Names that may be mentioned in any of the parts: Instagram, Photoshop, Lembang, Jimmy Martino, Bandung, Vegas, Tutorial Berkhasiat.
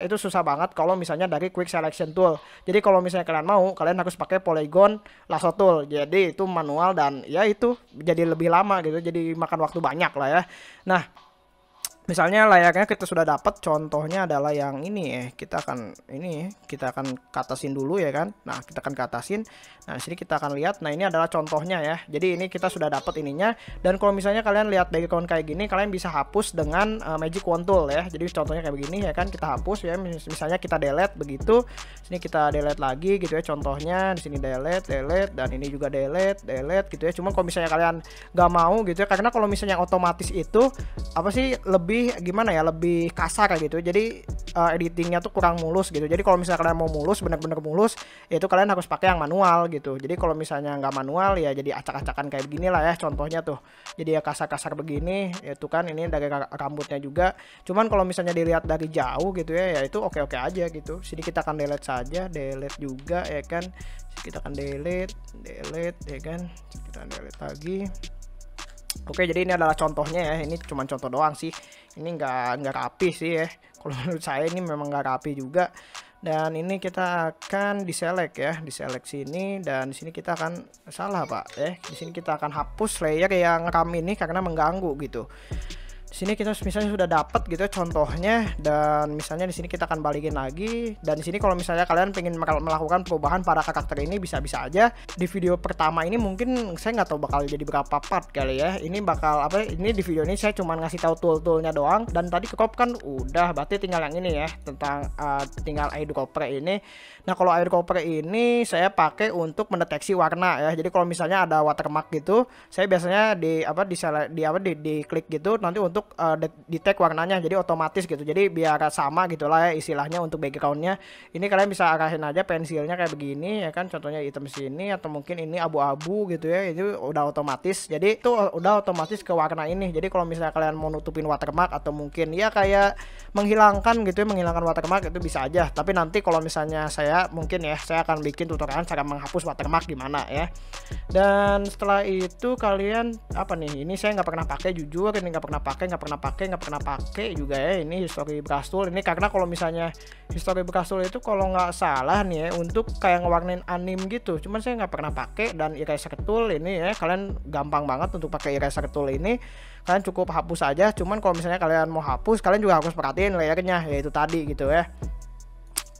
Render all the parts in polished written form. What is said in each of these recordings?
Itu susah banget kalau misalnya dari quick selection tool. Jadi kalau misalnya kalian mau, kalian harus pakai polygon lasso tool. Jadi itu manual dan ya itu jadi lebih lama gitu. Jadi makan waktu banyak lah ya. Nah, misalnya layarnya kita sudah dapat, contohnya adalah yang ini ya. Kita akan katasin dulu ya kan. Nah, kita akan katasin. Nah, di sini kita akan lihat. Nah, ini adalah contohnya ya. Jadi ini kita sudah dapat ininya, dan kalau misalnya kalian lihat background kayak gini, kalian bisa hapus dengan magic wand tool ya. Jadi contohnya kayak begini ya kan, kita hapus ya. Misalnya kita delete begitu. Sini kita delete lagi gitu ya contohnya. Di sini delete dan ini juga delete gitu ya. Cuma kalau misalnya kalian nggak mau gitu ya, karena kalau misalnya otomatis itu apa sih, lebih kasar kayak gitu. Jadi editingnya tuh kurang mulus gitu. Jadi kalau misalnya kalian mau mulus, bener-bener mulus, itu kalian harus pakai yang manual gitu. Jadi kalau misalnya nggak manual ya jadi acak-acakan kayak begini lah ya contohnya tuh. Jadi ya kasar-kasar begini itu kan, ini dari rambutnya juga. Cuman kalau misalnya dilihat dari jauh gitu ya, ya itu oke-oke aja gitu. Sini kita akan delete saja, delete juga ya kan. Kita akan delete ya kan. Kita delete lagi. Oke, jadi ini adalah contohnya ya. Ini cuma contoh doang sih. Ini nggak rapi sih ya. Kalau menurut saya ini memang nggak rapi juga. Dan ini kita akan diselect ya, diselect sini, dan di sini kita akan salah pak. Di sini kita akan hapus layer yang RAM ini karena mengganggu gitu. Di sini kita misalnya sudah dapat gitu contohnya, dan misalnya di sini kita akan balikin lagi. Dan di sini kalau misalnya kalian pengen melakukan perubahan pada karakter ini, bisa-bisa aja. Di video pertama ini mungkin saya nggak tahu bakal jadi berapa part kali ya. Ini bakal apa? Ini di video ini saya cuma ngasih tahu tool-toolnya doang. Dan tadi crop kan udah, berarti tinggal yang ini ya, tentang tinggal eyedropper ini. Nah kalau eyedropper ini saya pakai untuk mendeteksi warna ya. Jadi kalau misalnya ada watermark gitu, saya biasanya di klik gitu nanti untuk detect warnanya, jadi otomatis gitu. Jadi biar sama gitulah ya istilahnya untuk backgroundnya. Ini kalian bisa arahin aja pensilnya kayak begini ya kan, contohnya hitam sini, atau mungkin ini abu-abu gitu ya. Itu udah otomatis, jadi itu udah otomatis ke warna ini. Jadi kalau misalnya kalian mau nutupin watermark atau mungkin ya kayak menghilangkan gitu ya, menghilangkan watermark itu bisa aja. Tapi nanti kalau misalnya saya mungkin ya, saya akan bikin tutorial cara menghapus watermark gimana ya. Dan setelah itu kalian apa nih, ini saya nggak pernah pakai jujur, ini nggak pernah pakai juga ya. Ini history brush tool ini, karena kalau misalnya history brush tool itu kalau nggak salah nih ya, untuk kayak ngewarnain anime gitu, cuman saya nggak pernah pakai. Dan eraser tool ini ya, kalian gampang banget untuk pakai eraser tool ini. Kalian cukup hapus aja, cuman kalau misalnya kalian mau hapus, kalian juga harus perhatiin layernya, yaitu tadi gitu ya.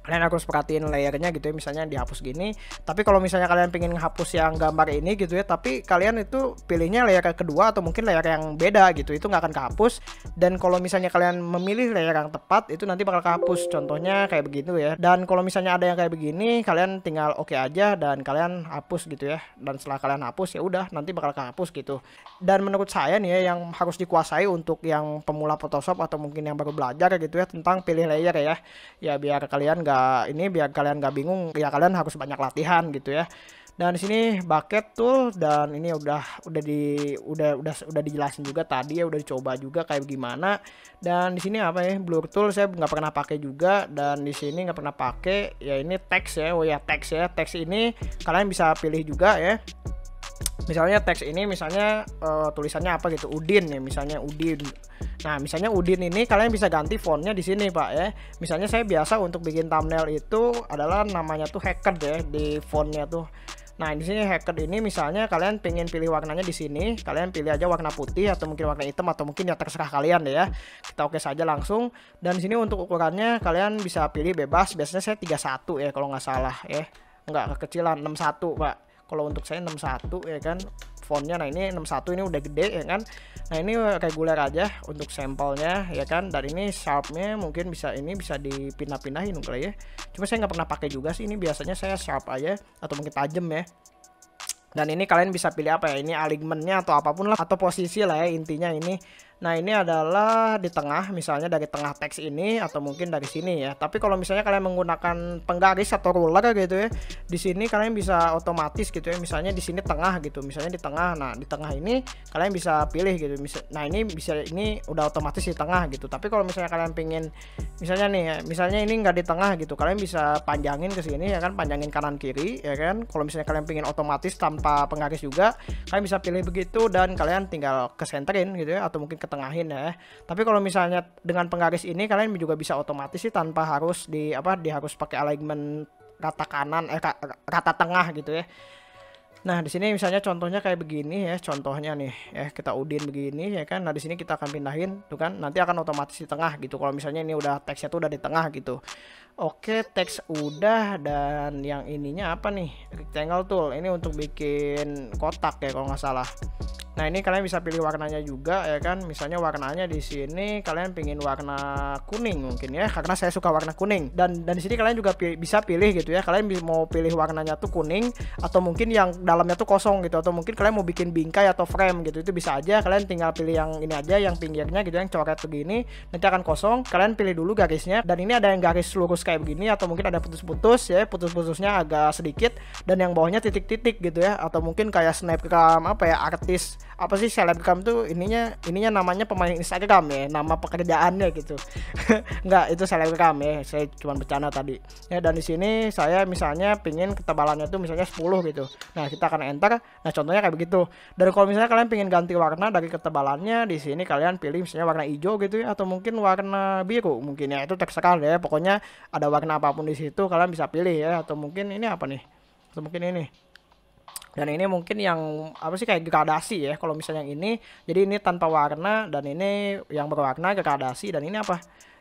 Kalian harus perhatiin layernya gitu ya, misalnya dihapus gini. Tapi kalau misalnya kalian pengen ngehapus yang gambar ini gitu ya, tapi kalian itu pilihnya layer kedua atau mungkin layer yang beda gitu, itu nggak akan kehapus. Dan kalau misalnya kalian memilih layer yang tepat, itu nanti bakal kehapus. Contohnya kayak begitu ya. Dan kalau misalnya ada yang kayak begini, kalian tinggal oke aja dan kalian hapus gitu ya. Dan setelah kalian hapus ya udah, nanti bakal kehapus gitu. Dan menurut saya nih ya, yang harus dikuasai untuk yang pemula Photoshop atau mungkin yang baru belajar gitu ya, tentang pilih layer ya. Ya biar kalian nggak bingung ya, kalian harus banyak latihan gitu ya. Dan di sini bucket tool, dan ini udah dijelasin juga tadi ya, udah dicoba juga kayak gimana. Dan di sini apa ya, blur tool saya nggak pernah pakai juga. Dan di sini nggak pernah pakai ya, ini text ya. Oh ya, text ya, text ini kalian bisa pilih juga ya. Misalnya teks ini misalnya tulisannya apa gitu, Udin ya, misalnya Udin. Nah, misalnya Udin ini kalian bisa ganti fontnya di sini pak ya. Misalnya saya biasa untuk bikin thumbnail itu adalah namanya tuh hacker ya, di fontnya tuh. Nah, di sini hacker ini misalnya kalian pengen pilih warnanya di sini, kalian pilih aja warna putih atau mungkin warna hitam atau mungkin ya terserah kalian deh ya. Kita oke saja langsung. Dan di sini untuk ukurannya kalian bisa pilih bebas. Biasanya saya 31 ya kalau nggak salah ya. Nggak kekecilan, 61 pak. Kalau untuk saya 61 ya kan fontnya. Nah ini 61 ini udah gede ya kan. Nah ini reguler aja untuk sampelnya ya kan. Dan ini sharpnya mungkin bisa, ini bisa dipindah-pindahin kali ya. Cuma saya nggak pernah pakai juga sih, ini biasanya saya sharp aja atau mungkin tajam ya. Dan ini kalian bisa pilih apa ya, ini alignmentnya atau apapun lah, atau posisi lah ya intinya ini. Nah ini adalah di tengah, misalnya dari tengah teks ini atau mungkin dari sini ya. Tapi kalau misalnya kalian menggunakan penggaris atau ruler gitu ya, di sini kalian bisa otomatis gitu ya. Misalnya di sini tengah gitu, misalnya di tengah. Nah di tengah ini kalian bisa pilih gitu. Nah ini bisa, ini udah otomatis di tengah gitu. Tapi kalau misalnya kalian pengen, misalnya nih ya, misalnya ini nggak di tengah gitu, kalian bisa panjangin ke sini ya kan, panjangin kanan kiri ya kan. Kalau misalnya kalian pengen otomatis tanpa penggaris juga, kalian bisa pilih begitu dan kalian tinggal kesenterin gitu ya, atau mungkin ke ketengahin ya. Tapi kalau misalnya dengan penggaris ini kalian juga bisa otomatis sih tanpa harus harus pakai alignment rata kanan rata tengah gitu ya. Nah, di sini misalnya contohnya kayak begini ya, contohnya nih ya, kita udin begini ya kan. Nah, di sini kita akan pindahin tuh kan, nanti akan otomatis di tengah gitu. Kalau misalnya ini udah teksnya tuh udah di tengah gitu. Oke, teks udah, dan yang ininya apa nih? Rectangle tool. Ini untuk bikin kotak ya kalau nggak salah. Nah, ini kalian bisa pilih warnanya juga ya kan. Misalnya warnanya di sini kalian pingin warna kuning mungkin ya, karena saya suka warna kuning. Dan di sini kalian juga bisa pilih gitu ya. Kalian mau pilih warnanya tuh kuning atau mungkin yang dalamnya tuh kosong gitu, atau mungkin kalian mau bikin bingkai atau frame gitu. Itu bisa aja, kalian tinggal pilih yang ini aja, yang pinggirnya gitu, yang coret begini, nanti akan kosong. Kalian pilih dulu garisnya, dan ini ada yang garis lurus kayak begini, atau mungkin ada putus-putus ya, putus-putusnya agak sedikit, dan yang bawahnya titik-titik gitu ya, atau mungkin kayak snapgram artis, selebgram tuh ininya namanya pemain Instagram ya, nama pekerjaannya gitu. Enggak, itu selebgram ya, saya cuma bercanda tadi. Ya, dan di sini saya misalnya pingin ketebalannya tuh misalnya 10 gitu. Nah, kita akan enter. Nah, contohnya kayak begitu. Dan kalau misalnya kalian pengen ganti warna dari ketebalannya, di sini kalian pilih misalnya warna hijau gitu ya, atau mungkin warna biru mungkin ya, itu terserah ya. Pokoknya ada warna apapun di situ kalian bisa pilih ya, atau mungkin ini apa nih, atau mungkin ini. Dan ini mungkin yang kayak gradasi ya, kalau misalnya yang ini, jadi ini tanpa warna, dan ini yang berwarna gradasi, dan ini apa,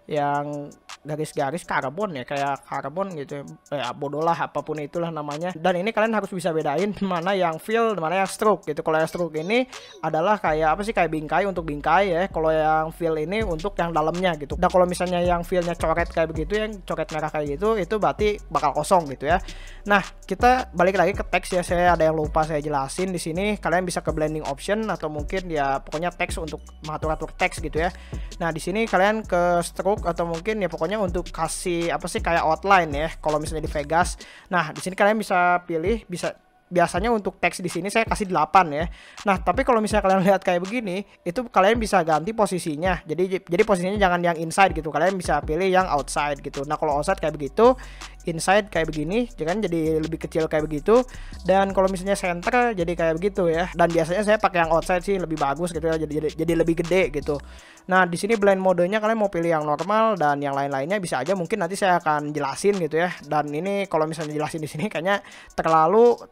yang garis-garis karbon ya, kayak karbon gitu ya, bodolah apapun itulah namanya. Dan ini kalian harus bisa bedain mana yang fill, mana yang stroke gitu. Kalau yang stroke ini adalah kayak kayak bingkai untuk bingkai ya. Kalau yang fill ini untuk yang dalamnya gitu. Dan kalau misalnya yang fillnya coret kayak begitu, yang coret merah kayak gitu, itu berarti bakal kosong gitu ya. Nah, kita balik lagi ke teks ya. Saya ada yang lupa saya jelasin di sini. Kalian bisa ke blending option, atau mungkin ya pokoknya teks untuk mengatur-atur teks gitu ya. Nah, di sini kalian ke stroke, atau mungkin ya pokoknya untuk kasih kayak outline ya, kalau misalnya di Vegas. Nah, di sini kalian bisa pilih, biasanya untuk teks di sini saya kasih 8 ya. Nah, tapi kalau misalnya kalian lihat kayak begini, itu kalian bisa ganti posisinya. Jadi posisinya jangan yang inside gitu. Kalian bisa pilih yang outside gitu. Nah, kalau outside kayak begitu, inside kayak begini, jangan jadi lebih kecil kayak begitu. Dan kalau misalnya center jadi kayak begitu ya. Dan biasanya saya pakai yang outside sih lebih bagus gitu ya. Jadi lebih gede gitu. Nah, di sini blend modenya kalian mau pilih yang normal, dan yang lain-lainnya bisa aja mungkin nanti saya akan jelasin gitu ya. Dan ini kalau misalnya jelasin di sini kayaknya terlalu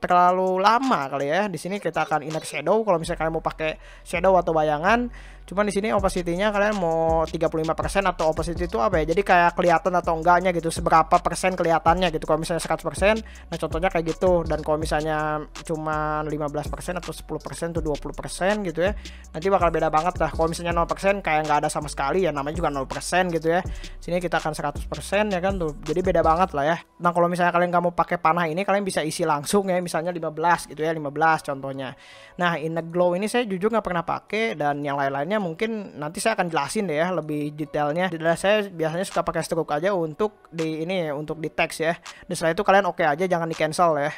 lama kali ya. Di sini kita akan inner shadow kalau misalnya kalian mau pakai shadow atau bayangan. Cuman di sini opacity-nya kalian mau 35% atau opacity itu apa ya? Jadi kayak kelihatan atau enggaknya gitu, seberapa persen kelihatannya gitu. Kalau misalnya 100%, nah contohnya kayak gitu. Dan kalau misalnya cuman 15% atau 10% atau 20% gitu ya, nanti bakal beda banget lah. Kalau misalnya 0% kayak nggak ada sama sekali ya, namanya juga 0% gitu ya. Sini kita akan 100% ya kan tuh. Jadi beda banget lah ya. Nah, kalau misalnya kalian nggak mau pakai panah ini, kalian bisa isi langsung ya, misalnya 15 gitu ya, 15 contohnya. Nah, inner glow ini saya jujur nggak pernah pakai, dan yang lain-lainnya mungkin nanti saya akan jelasin deh ya lebih detailnya. Jadi saya biasanya suka pakai stroke aja untuk di ini, untuk di teks ya. Dan setelah itu kalian oke aja, jangan di cancel ya.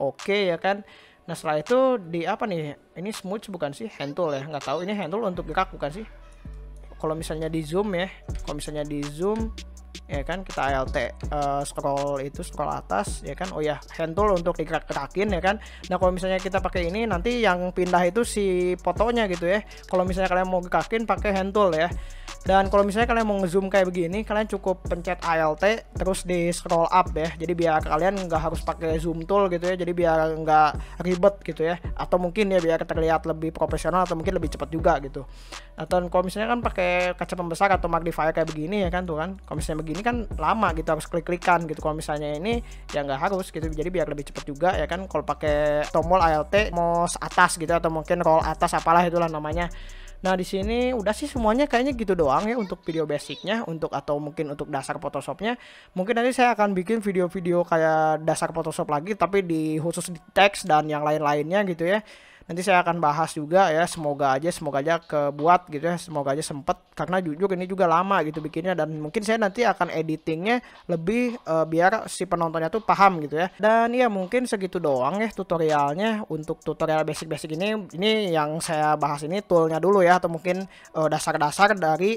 Oke ya kan. Nah, setelah itu di apa nih? Ini smooth bukan sih? Hand tool ya. Nggak tahu ini hand tool untuk gerak bukan sih? Kalau misalnya di zoom ya. Kalau misalnya di zoom ya kan, kita alt scroll itu, scroll atas ya kan. Oh ya, hand tool untuk digerak-gerakin ya kan. Nah, kalau misalnya kita pakai ini, nanti yang pindah itu si fotonya gitu ya. Kalau misalnya kalian mau gerakin pakai hand tool ya. Dan kalau misalnya kalian mau ngezoom kayak begini, kalian cukup pencet alt terus di scroll up ya. Jadi biar kalian nggak harus pakai zoom tool gitu ya. Jadi biar nggak ribet gitu ya. Atau mungkin ya biar terlihat lebih profesional, atau mungkin lebih cepat juga gitu. Atau kalau misalnya kan pakai kaca pembesar atau magnifier kayak begini ya kan tuh kan. Kalau misalnya begini kan lama gitu, harus klik-klikan gitu. Kalau misalnya ini ya nggak harus gitu. Jadi biar lebih cepat juga ya kan. Kalau pakai tombol alt mouse atas gitu, atau mungkin roll atas, apalah itulah namanya. Nah, di sini udah sih semuanya kayaknya gitu doang ya untuk video basicnya, untuk atau mungkin untuk dasar Photoshopnya. Mungkin nanti saya akan bikin video-video kayak dasar Photoshop lagi, tapi di khusus di teks dan yang lain-lainnya gitu ya. Nanti saya akan bahas juga ya, semoga aja kebuat gitu ya, semoga aja sempet, karena jujur ini juga lama gitu bikinnya. Dan mungkin saya nanti akan editingnya lebih biar si penontonnya tuh paham gitu ya. Dan ya mungkin segitu doang ya tutorialnya, untuk tutorial basic-basic ini yang saya bahas ini toolnya dulu ya, atau mungkin dasar-dasar dari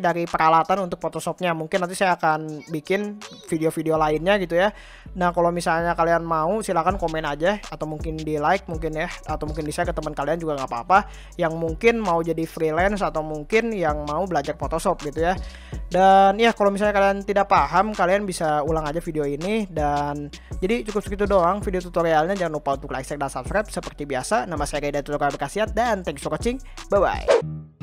dari peralatan untuk Photoshopnya. Mungkin nanti saya akan bikin video-video lainnya gitu ya. Nah kalau misalnya kalian mau silahkan komen aja, atau mungkin di like mungkin ya, atau mungkin di share ke teman kalian juga nggak apa-apa, yang mungkin mau jadi freelance atau mungkin yang mau belajar Photoshop gitu ya. Dan ya kalau misalnya kalian tidak paham, kalian bisa ulang aja video ini. Dan jadi cukup segitu doang video tutorialnya. Jangan lupa untuk like, share, dan subscribe seperti biasa. Nama saya Tutorial Berkhasiat dan thanks for watching. Bye bye.